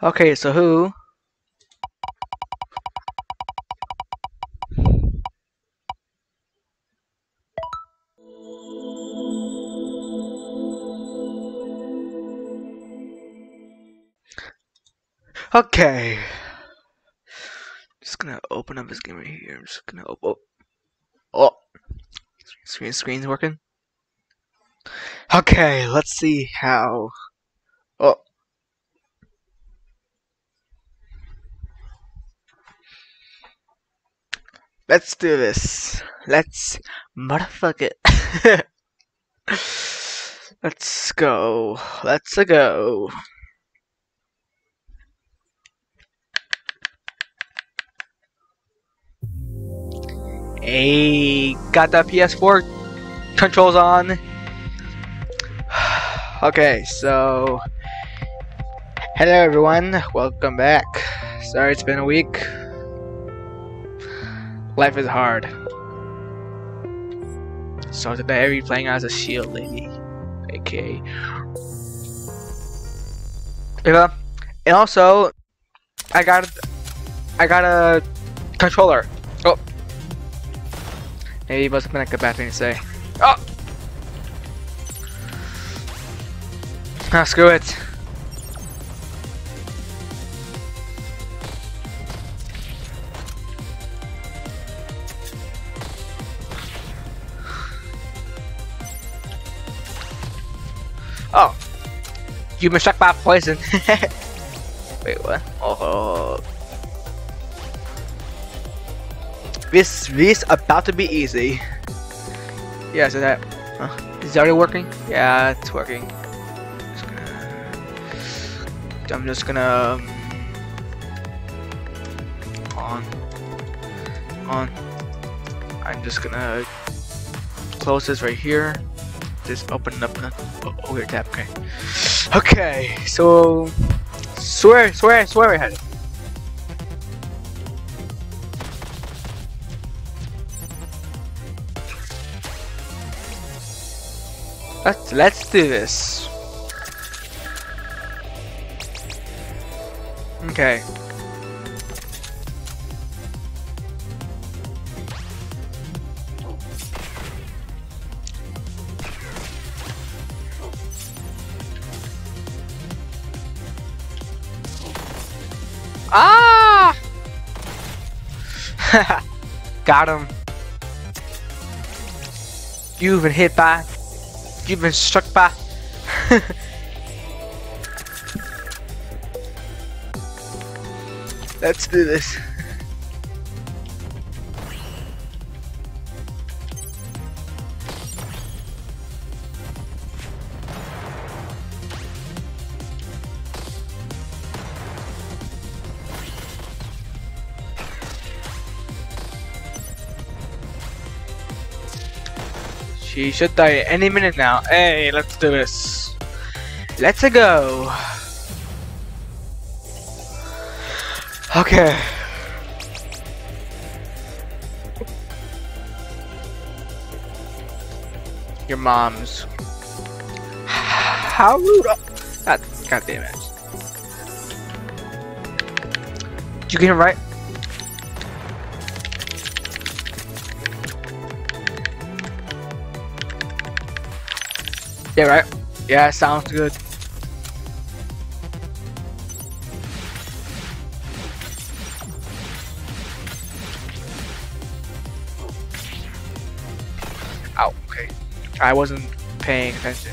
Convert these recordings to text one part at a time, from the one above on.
Okay, so who? Okay. Just gonna open up this game right here. I'm just gonna open. Oh. Screen's working. Okay, let's see how. Oh. Let's do this. Let's motherfuck it. Let's go. Let's go. Hey, got that PS4 controls on. Okay, so hello everyone, welcome back. Sorry it's been a week. Life is hard. So today I'll be playing as a shield lady, aka Eva. And also, I got a controller. Oh, maybe it must have been like a bad thing to say. Oh, ah, screw it. Oh, you been struck by poison. Wait, what? Oh, this about to be easy. Yeah, so that is it already working? Yeah, it's working. I'm just gonna on. I'm just gonna close this right here. Just open up. Oh, here, tap. Okay. Okay. So, swear I had it. Let's do this. Okay. Ah! Got him. You've been hit by. You've been struck by. Let's do this. She should die any minute now. Hey, let's do this. Let's go. Okay. Your mom's. How rude. God damn it. Did you get it right? Yeah, right? Yeah, sounds good. Oh, okay. I wasn't paying attention.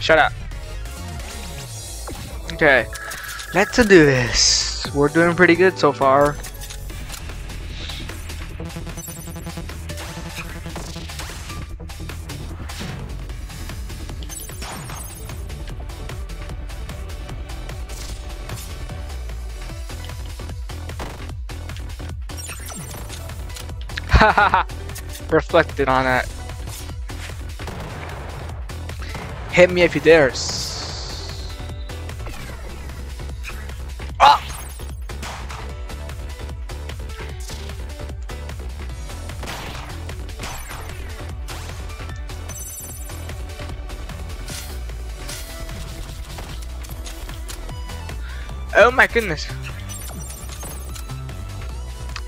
Shut up. Okay, let's do this. We're doing pretty good so far. Reflected on it. Hit me if you dares. Ah! Oh my goodness.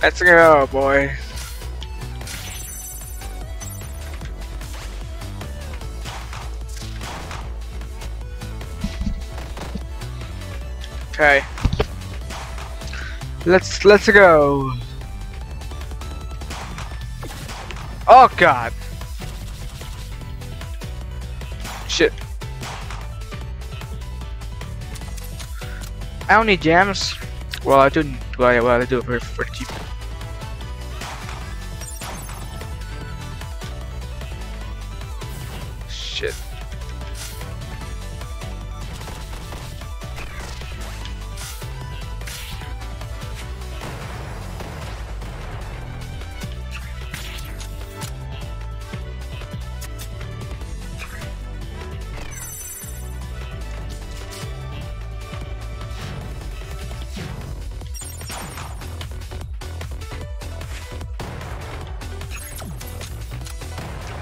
Let's go, boy. Okay. Let's go. Oh god. Shit. I don't need gems. Well, I do. Well, I do it for cheap. Shit.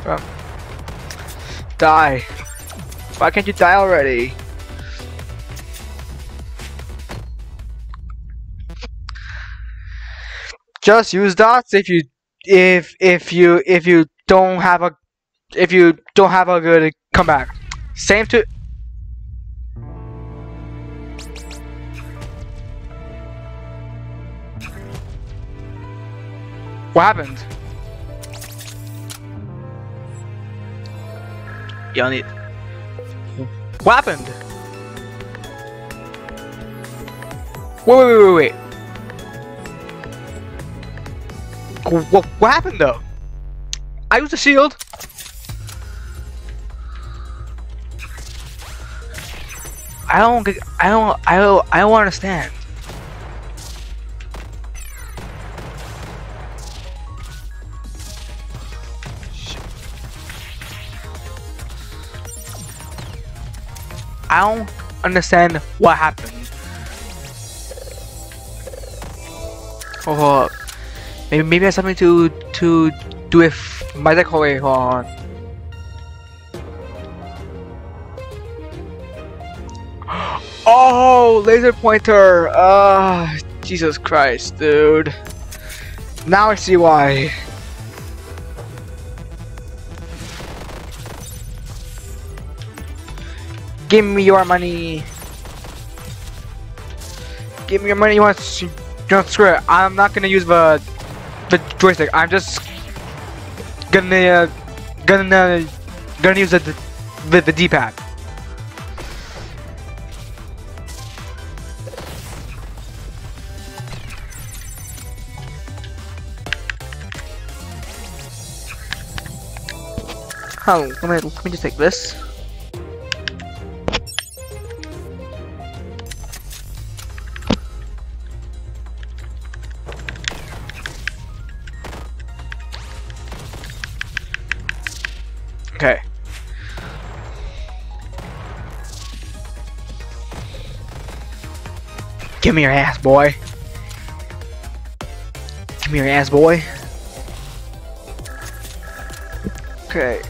Oh. Die. Why can't you die already? Just use dots if you don't have a good comeback. Same to what happened? Y'all need what happened? Wait. What happened though? I used a shield. I don't understand. I don't understand what happened. Oh, maybe I have something to do with my decoy. Hold on. Oh, laser pointer. Jesus Christ, dude. Now I see why. Give me your money. Give me your money. You want to screw it. I'm not gonna use the joystick. I'm just gonna use the D-pad. Oh, let me just take this. Okay. Give me your ass, boy. Give me your ass, boy. Okay.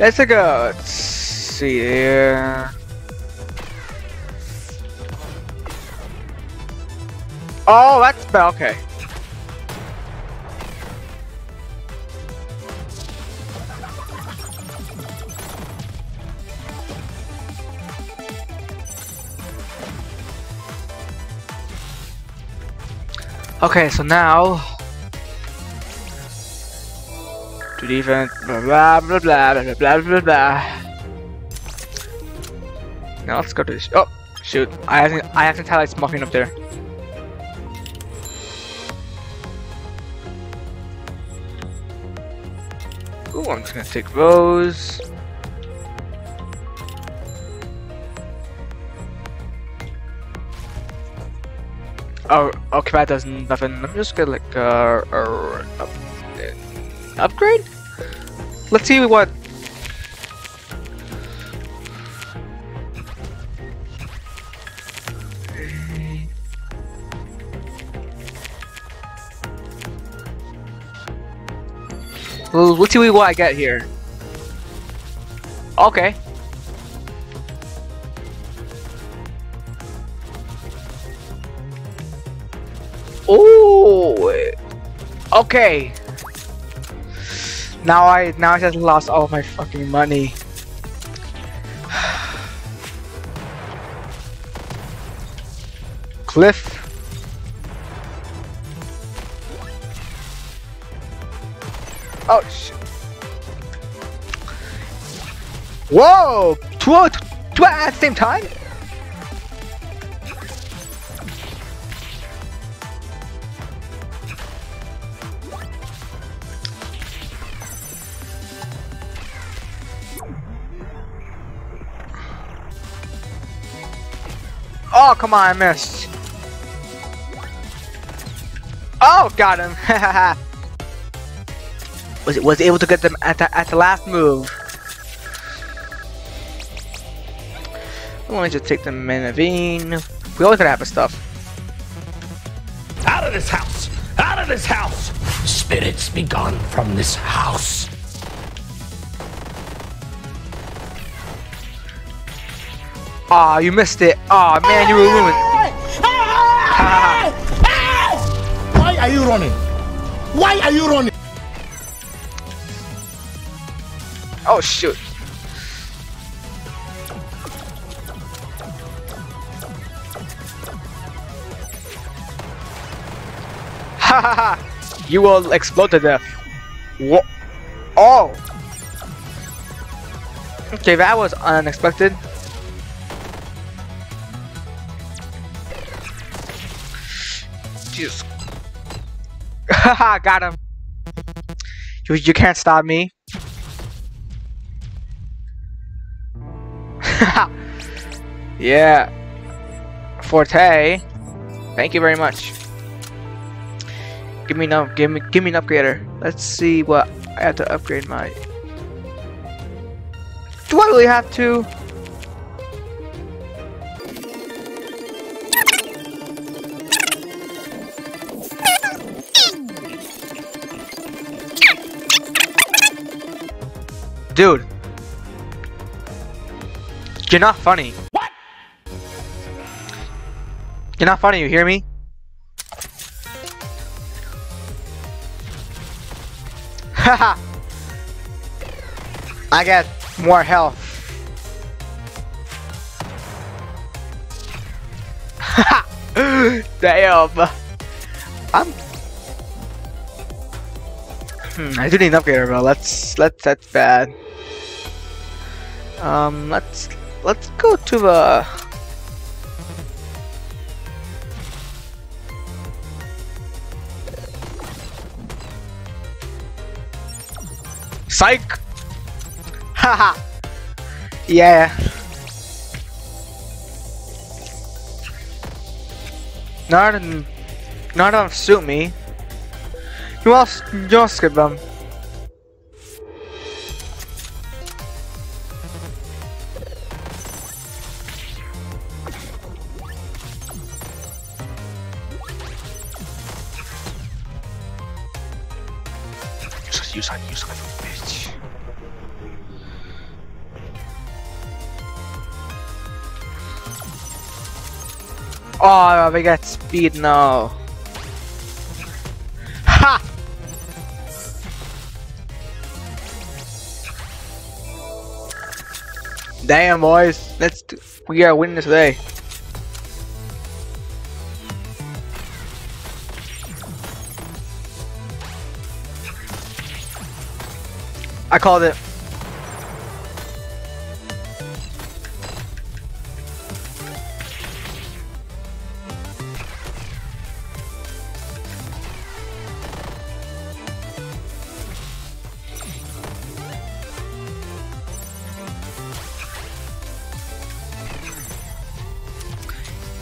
Let's go. Let's see here. Oh, that's about okay. Okay, so now to defense, blah blah blah blah blah blah blah blah. Now let's go to this. Oh shoot! I haven't highlighted smoking up there. Ooh, I'm just gonna take those. Oh, combat does nothing. Let me just get like upgrade. Let's see what. Let's see what I get here. Okay. Oh. Okay. Now I just lost all my fucking money. Cliff. Oh shit. Whoa! Two at the same time? Oh, come on, I missed. Oh, got him. Was able to get them at the last move. I wanted to take the Menavine. We always gotta have stuff. Out of this house! Out of this house! Spirits be gone from this house. Aw, you missed it. Aw, man, you were ruined. Why are you running? Why are you running? Oh shoot. Hahaha! You will explode to death. What? Oh! Okay, that was unexpected. Jesus. Haha, got him. You can't stop me. Yeah, Forte. Thank you very much. Give me an upgrader. Let's see what I have to upgrade my. Do I really have to? Dude. You're not funny. What? You're not funny, you hear me? Haha! I got more health. Haha! Damn! I do need an upgrader, bro. That's bad. Let's go to the. Psych! Haha! Yeah. None of them suit me. You all skip them. You son of a bitch. Oh, we got speed now. Ha! Damn, boys. We are winning today. I called it.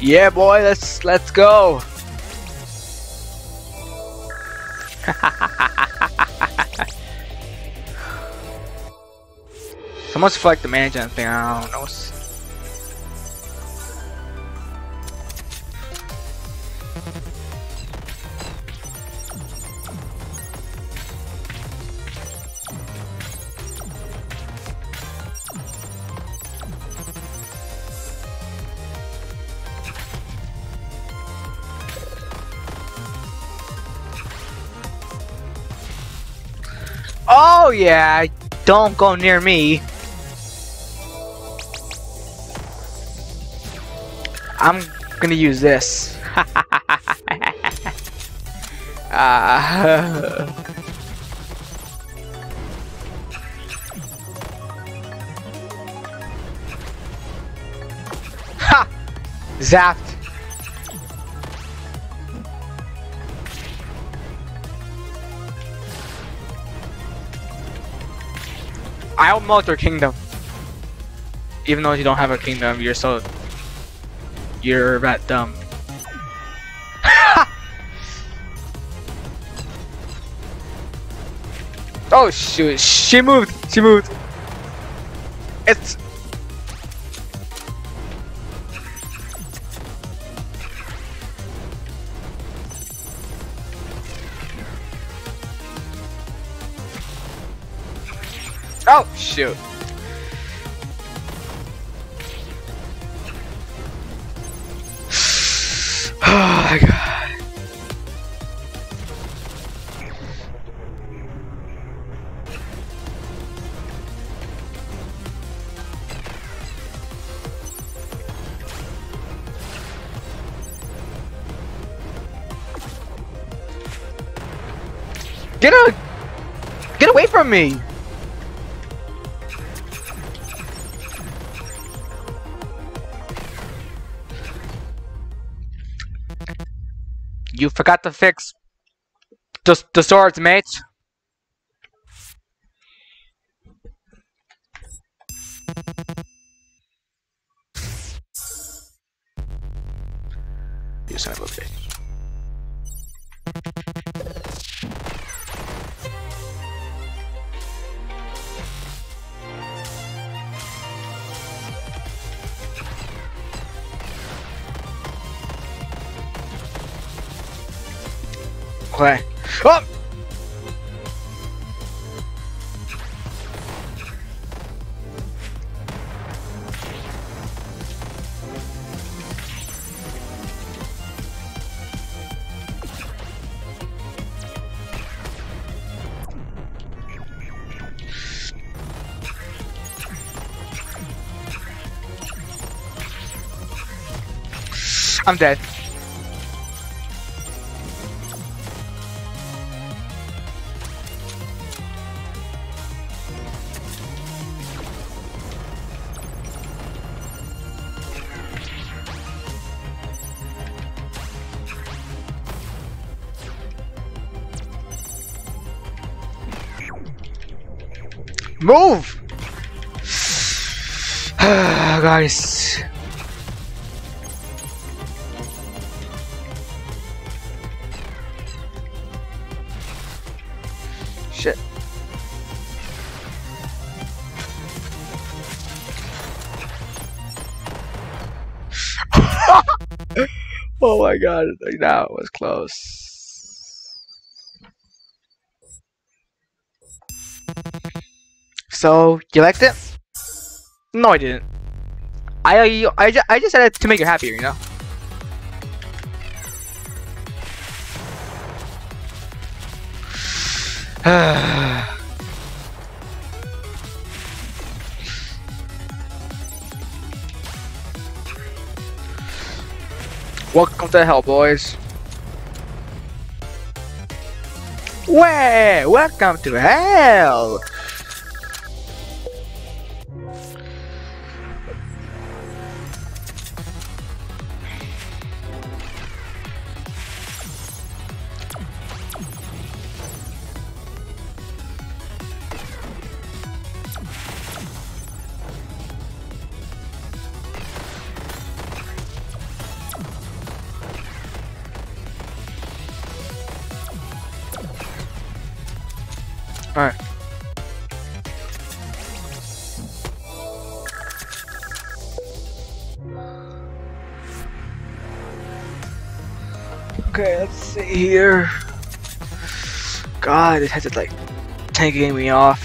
Yeah, boy, let's go. So much for like the management thing, I don't know. Oh yeah, don't go near me. I'm gonna use this. Ha! Zapped. I'll melt your kingdom. Even though you don't have a kingdom, you're that dumb. Oh shoot, she moved. It's oh shoot. Oh my god. Get away from me. You forgot to fix the swords, mate. You son of a bitch. Play. Oh! I'm dead. Move! Guys. Shit. Oh my god, that was close. So you liked it? No, I didn't. I just said it to make you happier, you know. Welcome to hell, boys. Way, welcome to hell. Alright. Okay, let's see here. God, it has it like tanking me off.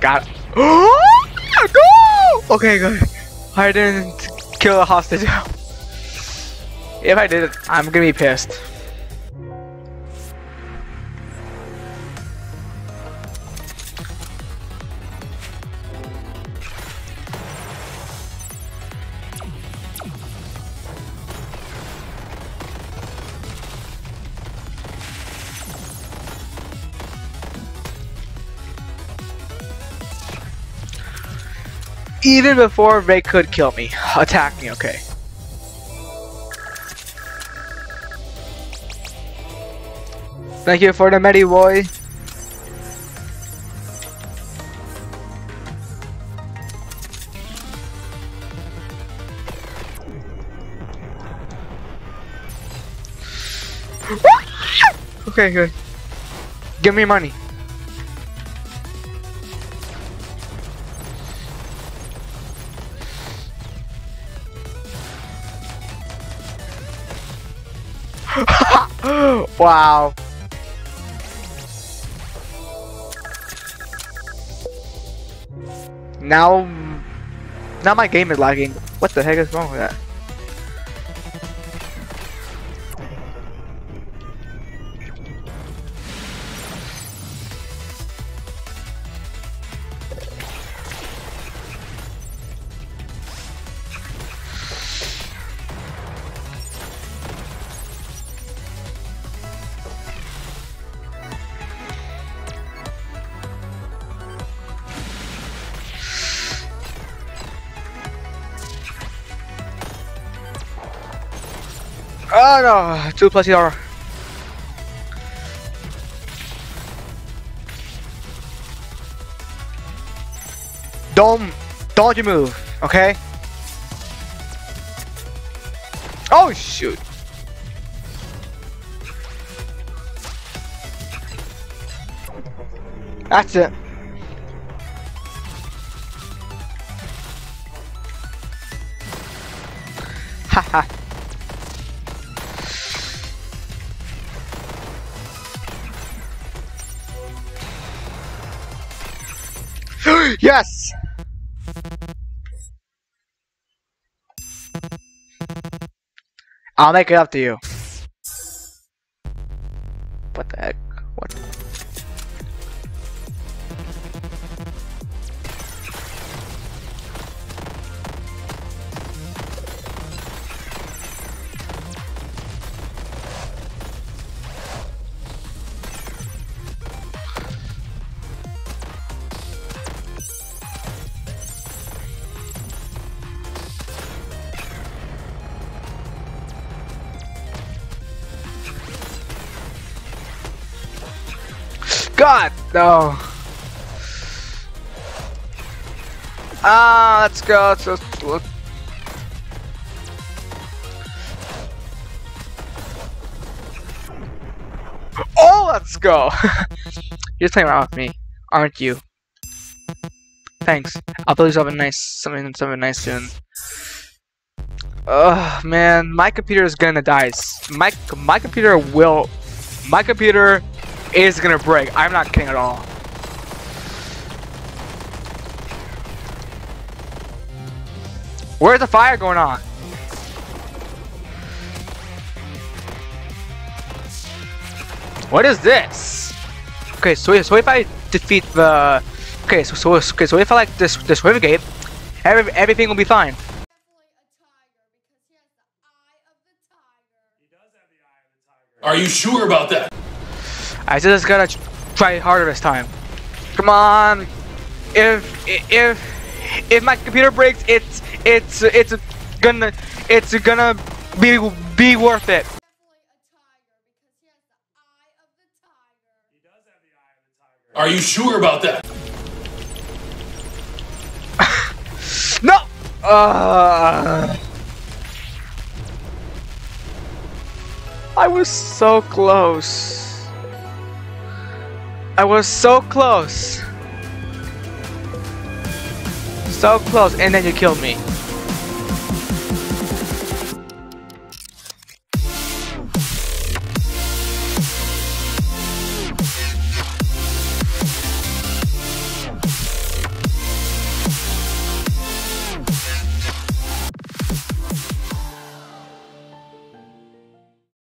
Got it. Go! Okay, good. I didn't kill a hostage. If I did it, I'm gonna be pissed. Even before they could kill me, attack me, okay. Thank you for the Mediboy. Okay, good. Give me money. Wow. Now my game is lagging. What the heck is wrong with that? Oh no, 2 plus ER. Don't you move, okay? Oh shoot. That's it. Haha. Yes! I'll make it up to you. What the heck? What? God, no. Ah, let's go. Let's look. Oh, let's go. You're playing around with me, aren't you? Thanks. I'll probably have something nice soon. Oh man, my computer is gonna die. My computer is gonna break. I'm not kidding at all. Where's the fire going on? What is this? Okay, so if I defeat the okay, so if I like this river gate, everything will be fine. Are you sure about that? I just gotta try harder this time. Come on! If my computer breaks, it's gonna be worth it. Are you sure about that? No! I was so close. I was so close. So close, and then you killed me.